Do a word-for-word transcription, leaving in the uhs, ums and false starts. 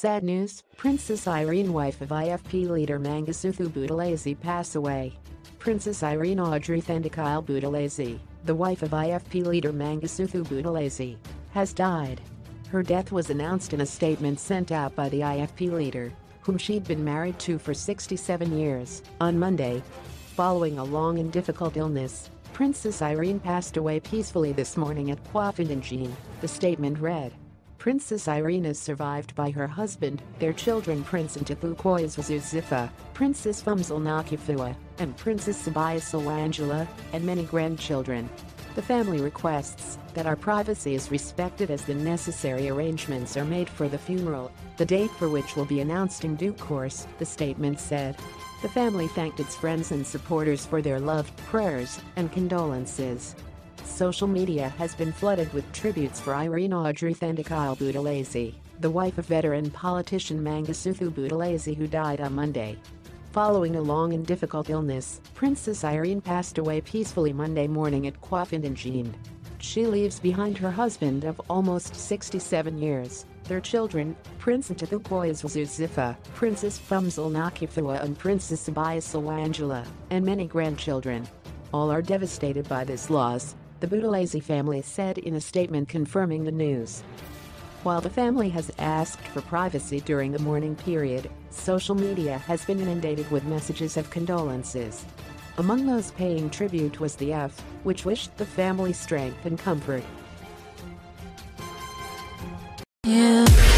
Sad news, Princess Irene, wife of I F P leader Mangosuthu Buthelezi, passed away. Princess Irene Audrey Thandekile Buthelezi, the wife of I F P leader Mangosuthu Buthelezi, has died. Her death was announced in a statement sent out by the I F P leader, whom she'd been married to for sixty-seven years, on Monday. Following a long and difficult illness, Princess Irene passed away peacefully this morning at KwaPhindangene, the statement read. Princess Irene is survived by her husband, their children Prince Antipuquois Zuzifa, Princess Fumzile Nakifua, and Princess Sibuyiselwe Angela, and many grandchildren. The family requests that our privacy is respected as the necessary arrangements are made for the funeral, the date for which will be announced in due course, the statement said. The family thanked its friends and supporters for their love, prayers, and condolences. Social media has been flooded with tributes for Irene Audrey Thandekile Buthelezi, the wife of veteran politician Mangosuthu Buthelezi, who died on Monday. Following a long and difficult illness, Princess Irene passed away peacefully Monday morning at KwaPhindangene. She leaves behind her husband of almost sixty-seven years, their children, Prince Ntuthukoyezizwe Zuzifa, Princess Phumzile Nakifua, and Princess Sibuyiselwe Angela, and many grandchildren. All are devastated by this loss, the Buthelezi family said in a statement confirming the news. While the family has asked for privacy during the mourning period, social media has been inundated with messages of condolences. Among those paying tribute was the I F P, which wished the family strength and comfort. Yeah.